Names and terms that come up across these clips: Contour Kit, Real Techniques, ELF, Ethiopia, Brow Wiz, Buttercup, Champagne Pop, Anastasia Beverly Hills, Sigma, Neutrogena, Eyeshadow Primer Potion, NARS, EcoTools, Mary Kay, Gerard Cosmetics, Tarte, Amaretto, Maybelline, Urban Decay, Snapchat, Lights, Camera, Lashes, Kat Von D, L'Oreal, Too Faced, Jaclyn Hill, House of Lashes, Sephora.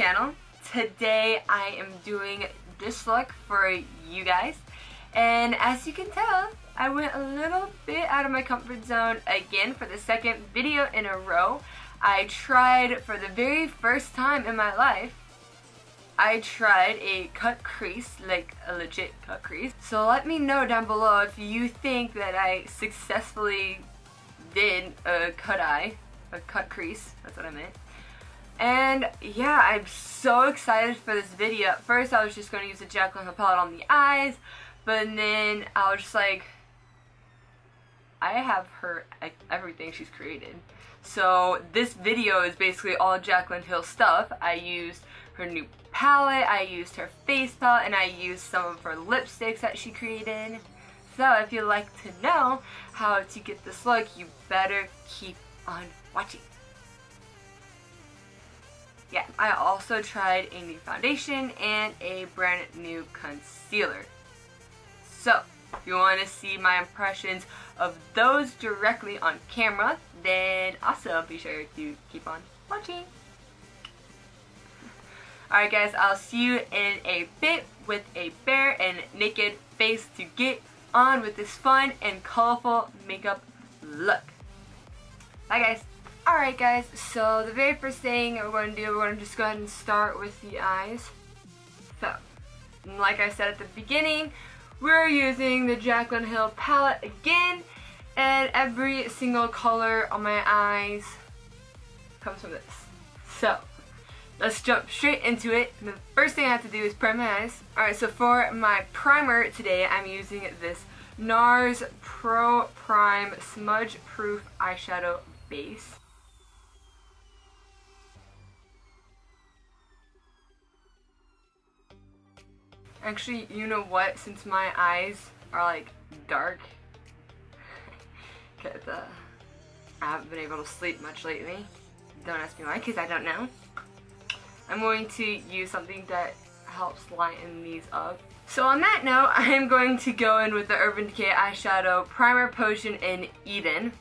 channel. Today I am doing this look for you guys, and as you can tell, I went a little bit out of my comfort zone again for the second video in a row. I tried for the very first time in my life, I tried a cut crease, like a legit cut crease. So let me know down below if you think that I successfully did a cut eye, a cut crease, that's what I meant. And yeah, I'm so excited for this video. At first I was just going to use a Jaclyn Hill palette on the eyes, but then I was just like, I have her, everything she's created. So this video is basically all Jaclyn Hill stuff. I used her new palette, I used her face palette, and I used some of her lipsticks that she created. So if you'd like to know how to get this look, you better keep on watching. Yeah, I also tried a new foundation and a brand new concealer. So if you want to see my impressions of those directly on camera, then also be sure to keep on watching. Alright guys, I'll see you in a bit with a bare and naked face to get on with this fun and colorful makeup look. Bye guys. Alright guys, so the very first thing we're going to do, we're going to just go ahead and start with the eyes. So, like I said at the beginning, we're using the Jaclyn Hill palette again, and every single color on my eyes comes from this. So, let's jump straight into it. The first thing I have to do is prime my eyes. Alright, so for my primer today, I'm using this NARS Pro Prime Smudge Proof Eyeshadow Base. Actually, you know what? Since my eyes are like dark, because I haven't been able to sleep much lately. Don't ask me why, because I don't know. I'm going to use something that helps lighten these up. So on that note, I am going to go in with the Urban Decay Eyeshadow Primer Potion in Eden.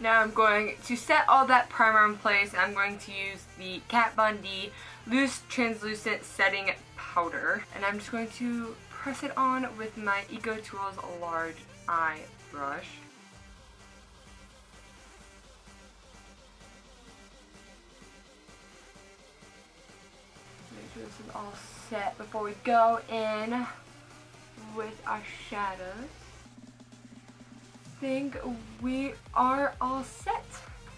Now I'm going to set all that primer in place, and I'm going to use the Kat Von D Loose Translucent Setting Powder. And I'm just going to press it on with my EcoTools Large Eye Brush. Make sure this is all set before we go in with our shadows. I think we are all set.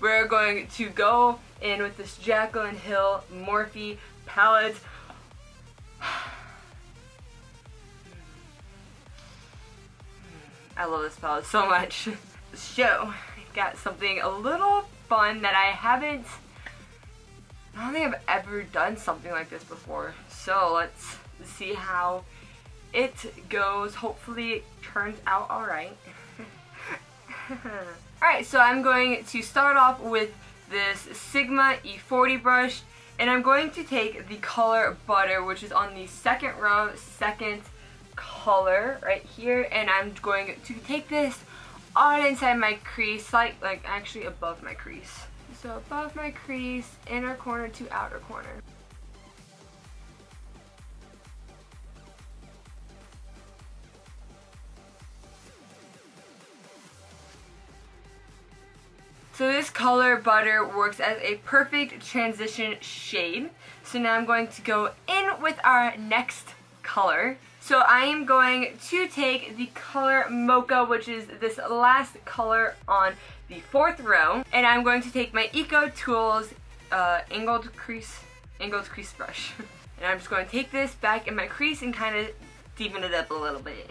We're going to go in with this Jaclyn Hill Morphe palette. I love this palette so much. So, I got something a little fun that I don't think I've ever done something like this before. So let's see how it goes. Hopefully it turns out alright. Alright, so I'm going to start off with this Sigma E40 brush, and I'm going to take the color Butter, which is on the second row, second color right here, and I'm going to take this on inside my crease, like actually above my crease. So above my crease, inner corner to outer corner. So this color Butter works as a perfect transition shade. So now I'm going to go in with our next color. So I am going to take the color Mocha, which is this last color on the fourth row. And I'm going to take my EcoTools angled crease brush. And I'm just going to take this back in my crease and kind of deepen it up a little bit.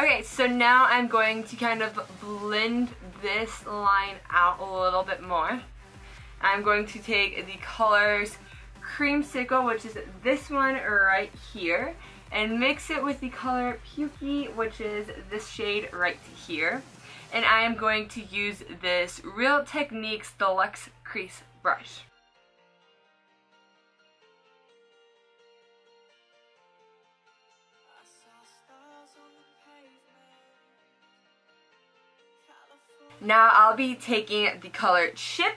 Okay, so now I'm going to kind of blend this line out a little bit more. I'm going to take the colors Creamsicle, which is this one right here, and mix it with the color Pukey, which is this shade right here. And I am going to use this Real Techniques Deluxe Crease Brush. Now I'll be taking the color Chip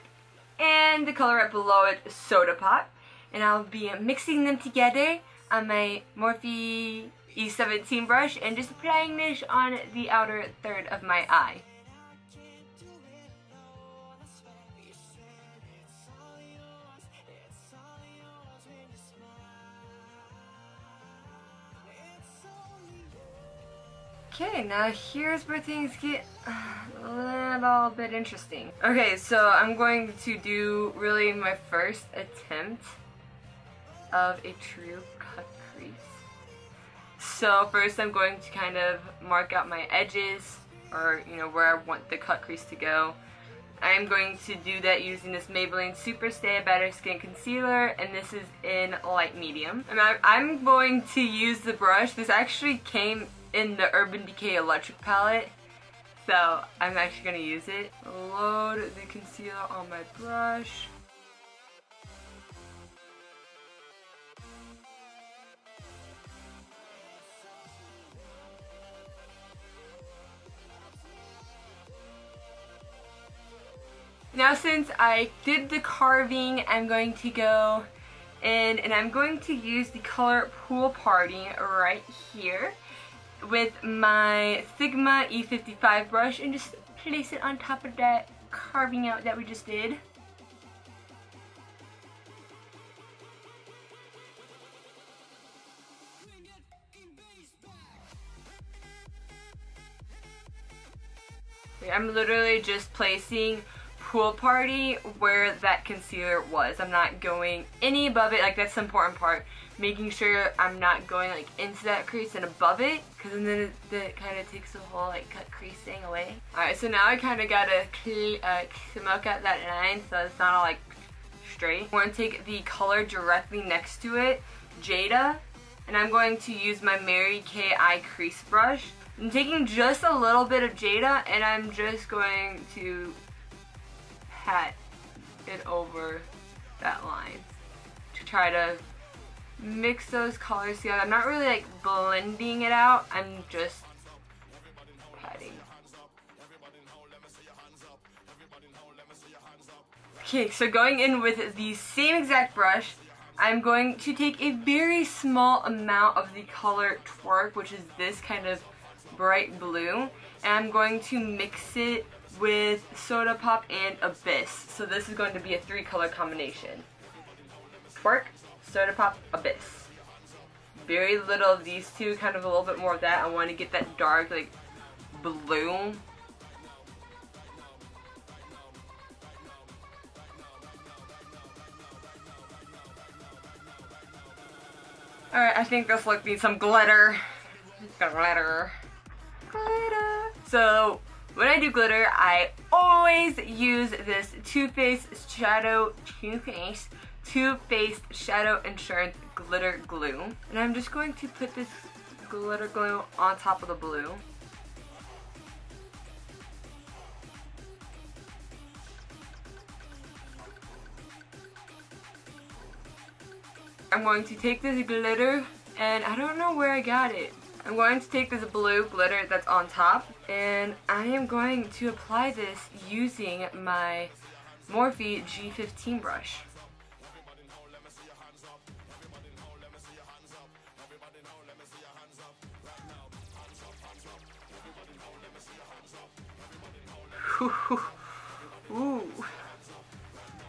and the color right below it, Soda Pop, and I'll be mixing them together on my Morphe E17 brush and just applying this on the outer third of my eye. Okay, now here's where things get a little bit interesting. Okay, so I'm going to do really my first attempt of a true cut crease. So first I'm going to kind of mark out my edges, or you know, where I want the cut crease to go. I'm going to do that using this Maybelline Super Stay Better Skin Concealer, and this is in light medium. And I'm going to use the brush. This actually came in the Urban Decay Electric palette, so I'm actually going to use it. Load the concealer on my brush. Now since I did the carving, I'm going to go in and I'm going to use the color Pool Party right here with my Sigma E55 brush and just place it on top of that carving out that we just did. I'm literally just placing Pool Party where that concealer was. I'm not going any above it. Like, that's the important part, making sure I'm not going like into that crease and above it, because then it kind of takes the whole like cut crease thing away. All right, so now I kind of gotta smoke out that line so it's not all like straight. I'm going to take the color directly next to it, Jada, and I'm going to use my Mary Kay Eye Crease Brush. I'm taking just a little bit of Jada and I'm just going to pat it over that line to try to mix those colors together. I'm not really like blending it out, I'm just patting. Okay, so going in with the same exact brush, I'm going to take a very small amount of the color Twerk, which is this kind of bright blue, and I'm going to mix it with Soda Pop and Abyss. So this is going to be a three color combination. Twerk, Soda Pop, Abyss. Very little of these two, kind of a little bit more of that. I want to get that dark like blue. Alright, I think this look needs some glitter. Glitter. So when I do glitter, I always use this Too Faced Shadow Insurance Glitter Glue. And I'm just going to put this glitter glue on top of the blue. I'm going to take this glitter, and I don't know where I got it. I'm going to take this blue glitter that's on top, and I am going to apply this using my Morphe G15 brush. Ooh.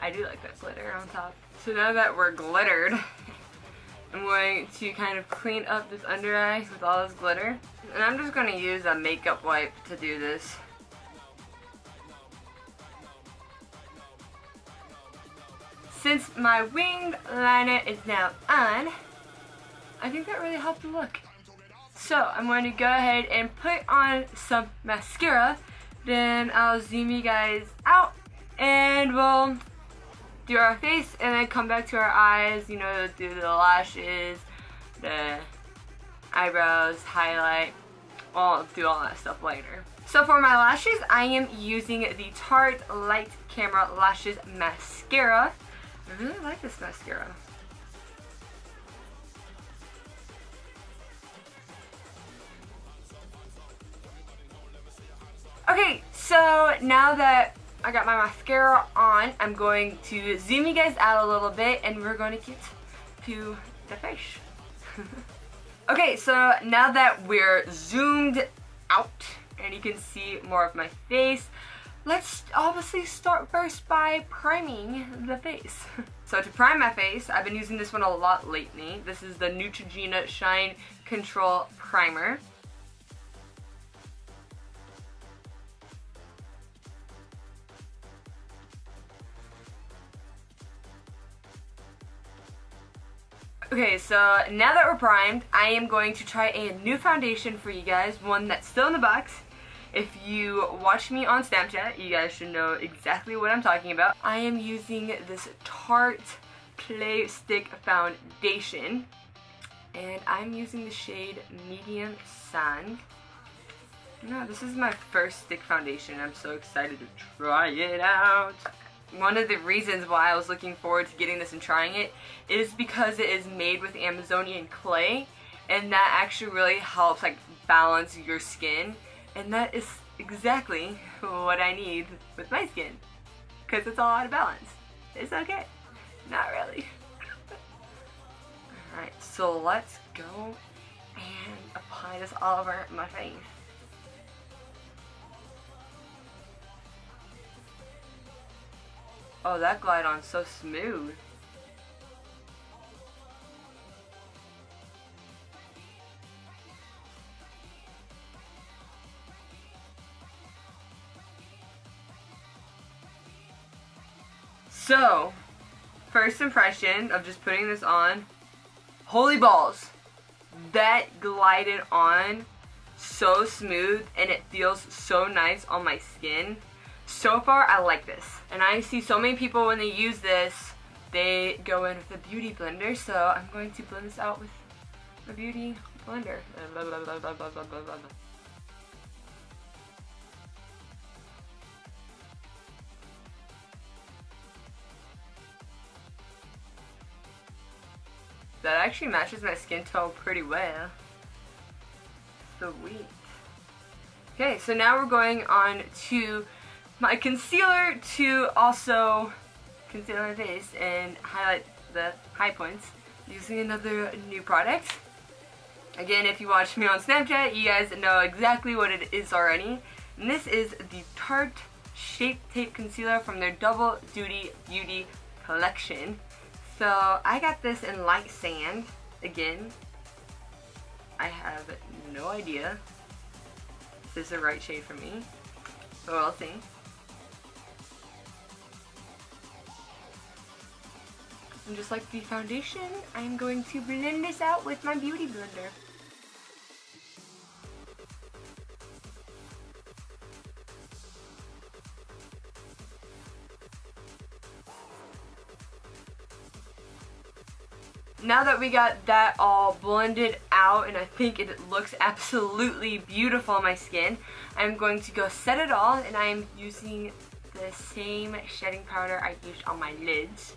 I do like that glitter on top. So now that we're glittered, I'm going to kind of clean up this under eye with all this glitter. And I'm just going to use a makeup wipe to do this. Since my winged liner is now on, I think that really helped the look. So I'm going to go ahead and put on some mascara. Then I'll zoom you guys out and we'll do our face and then come back to our eyes, you know, do the lashes, the eyebrows, highlight, all through all that stuff later. So for my lashes, I am using the Tarte Light Camera Lashes Mascara. I really like this mascara. Okay, so now that I got my mascara on, I'm going to zoom you guys out a little bit and we're going to get to the face. Okay, so now that we're zoomed out and you can see more of my face, let's obviously start first by priming the face. So to prime my face, I've been using this one a lot lately. This is the Neutrogena Shine Control Primer. Okay, so now that we're primed, I am going to try a new foundation for you guys, one that's still in the box. If you watch me on Snapchat, you guys should know exactly what I'm talking about. I am using this Tarte Play Stick Foundation, and I'm using the shade Medium Sand. No, this is my first stick foundation. I'm so excited to try it out. One of the reasons why I was looking forward to getting this and trying it is because it is made with Amazonian clay, and that actually really helps like balance your skin, and that is exactly what I need with my skin because it's all out of balance. It's okay. Not really. Alright, so let's go and apply this all over my face. Oh, that glide on so smooth. So, first impression of just putting this on, holy balls, that glided on so smooth and it feels so nice on my skin. So far, I like this, and I see so many people when they use this, they go in with a beauty blender, so I'm going to blend this out with a beauty blender. That actually matches my skin tone pretty well. Sweet. Okay, so now we're going on to my concealer to also conceal my face and highlight the high points using another new product. Again, if you watch me on Snapchat, you guys know exactly what it is already. And this is the Tarte Shape Tape Concealer from their Double Duty Beauty Collection. So I got this in Light Sand. Again, I have no idea if this is the right shade for me, but we'll see. And just like the foundation, I'm going to blend this out with my beauty blender. Now that we got that all blended out, and I think it looks absolutely beautiful on my skin, I'm going to go set it all, and I'm using the same shedding powder I used on my lids.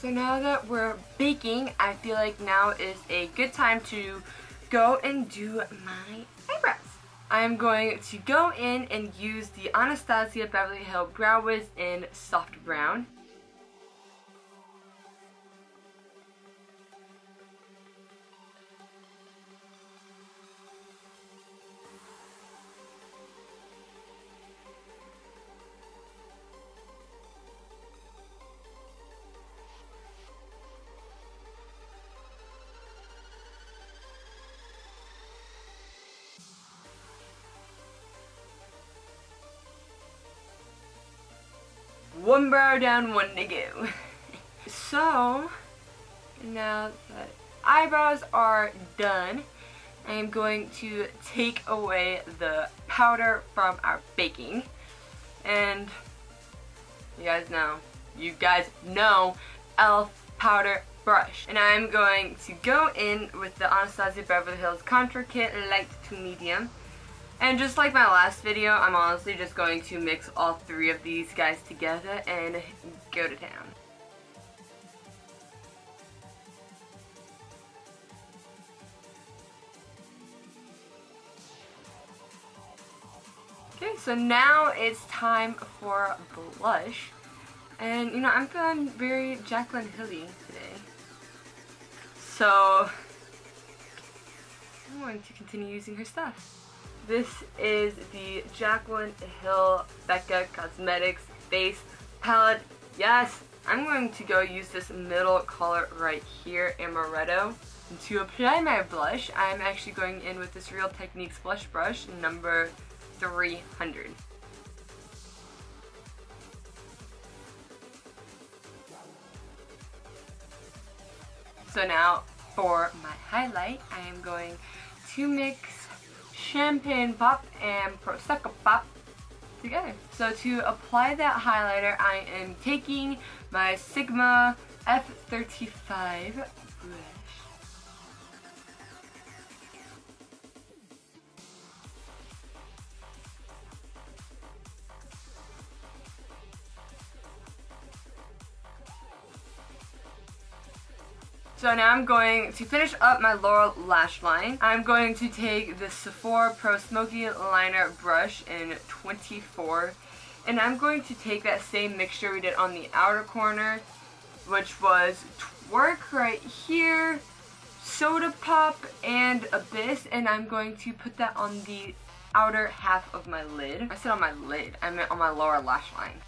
So now that we're baking, I feel like now is a good time to go and do my eyebrows. I'm going to go in and use the Anastasia Beverly Hill Brow Wiz in Soft Brown. One brow down, one to go. So, now that eyebrows are done, I am going to take away the powder from our baking. And you guys know ELF powder brush. And I'm going to go in with the Anastasia Beverly Hills Contour Kit Light to Medium. And just like my last video, I'm honestly just going to mix all three of these guys together and go to town. Okay, so now it's time for blush. And, you know, I'm feeling very Jaclyn Hill-y today. So I'm going to continue using her stuff. This is the Jaclyn Hill Becca Cosmetics Face Palette. Yes, I'm going to go use this middle color right here, Amaretto. To apply my blush, I'm actually going in with this Real Techniques blush brush, number 300. So now for my highlight, I am going to mix Champagne Pop and Prosecco Pop together. So to apply that highlighter, I am taking my Sigma F35 brush. So now I'm going to finish up my Laurel lash line. I'm going to take the Sephora Pro Smoky Liner brush in 24, and I'm going to take that same mixture we did on the outer corner, which was Twerk right here, Soda Pop, and Abyss, and I'm going to put that on the outer half of my lid. I said on my lid, I meant on my Laurel lash line.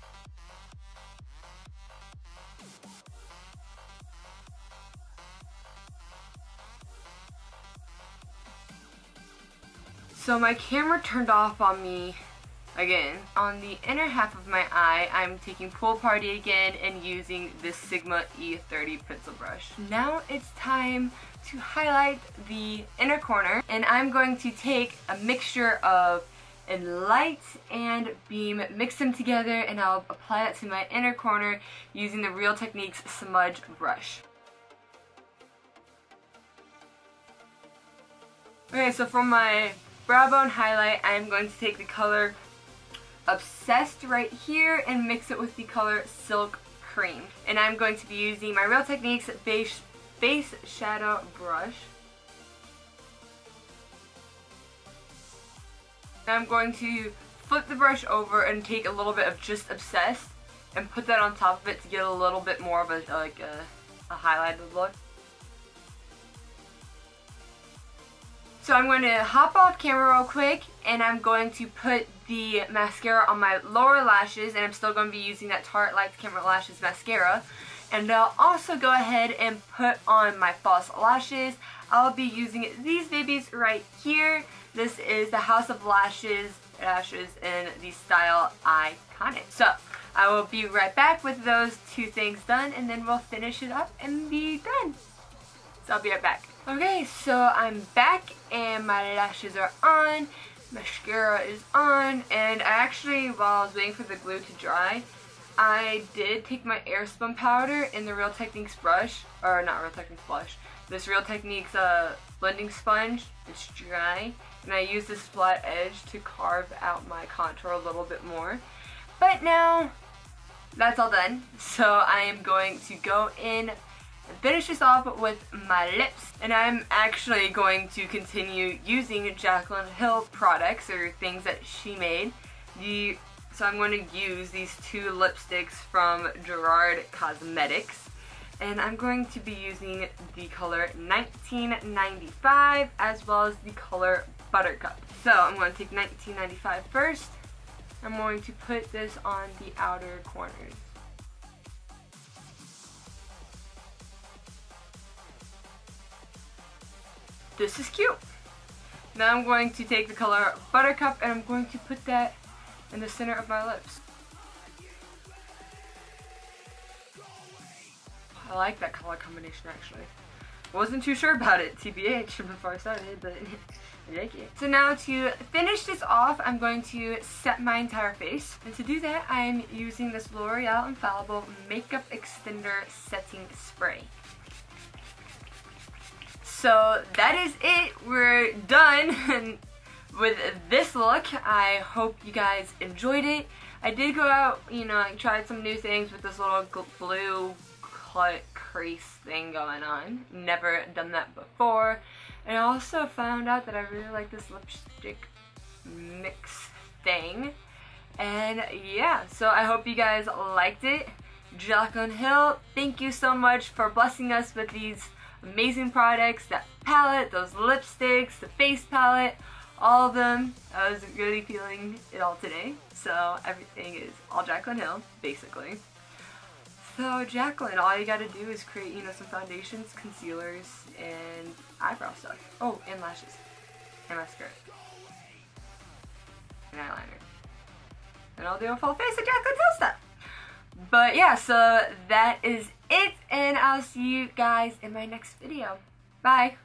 So my camera turned off on me again. On the inner half of my eye, I'm taking Pool Party again and using this Sigma E30 pencil brush. Now it's time to highlight the inner corner, and I'm going to take a mixture of Light and Beam, mix them together, and I'll apply that to my inner corner using the Real Techniques smudge brush. Okay, so for my brow bone highlight, I'm going to take the color Obsessed right here and mix it with the color Silk Cream. And I'm going to be using my Real Techniques Face Shadow brush. I'm going to flip the brush over and take a little bit of just Obsessed and put that on top of it to get a little bit more of a highlighted look. So I'm going to hop off camera real quick, and I'm going to put the mascara on my lower lashes, and I'm still going to be using that Tarte Lights Camera Lashes mascara. And I'll also go ahead and put on my false lashes. I'll be using these babies right here. This is the House of Lashes in the style Iconic. So I will be right back with those two things done, and then we'll finish it up and be done. So I'll be right back. Okay, so I'm back and my lashes are on, mascara is on, and I actually, while I was waiting for the glue to dry, I did take my Airspun powder in the Real Techniques brush, or not Real Techniques blush, this Real Techniques blending sponge. It's dry, and I used this flat edge to carve out my contour a little bit more. But now, that's all done, so I am going to go in finish this off with my lips, and I'm actually going to continue using Jaclyn Hill products or things that she made. So I'm going to use these two lipsticks from Gerard Cosmetics, and I'm going to be using the color 1995 as well as the color Buttercup. So I'm going to take 1995 first. I'm going to put this on the outer corners. This is cute. Now I'm going to take the color Buttercup, and I'm going to put that in the center of my lips. I like that color combination actually. Wasn't too sure about it, TBH, before I started, but I like it. So now to finish this off, I'm going to set my entire face. And to do that, I'm using this L'Oreal Infallible Makeup Extender Setting Spray. So that is it. We're done with this look. I hope you guys enjoyed it. I did go out, you know, I tried some new things with this little blue cut crease thing going on. Never done that before. And I also found out that I really like this lipstick mix thing. And yeah, so I hope you guys liked it. Jaclyn Hill, thank you so much for blessing us with these amazing products, that palette, those lipsticks, the face palette, all of them. I was really feeling it all today. So everything is all Jaclyn Hill, basically. So Jaclyn, all you gotta do is create, you know, some foundations, concealers, and eyebrow stuff. Oh, and lashes. And mascara. And eyeliner. And I'll do a full face of Jaclyn Hill stuff. But yeah, so that is it, and I'll see you guys in my next video. Bye!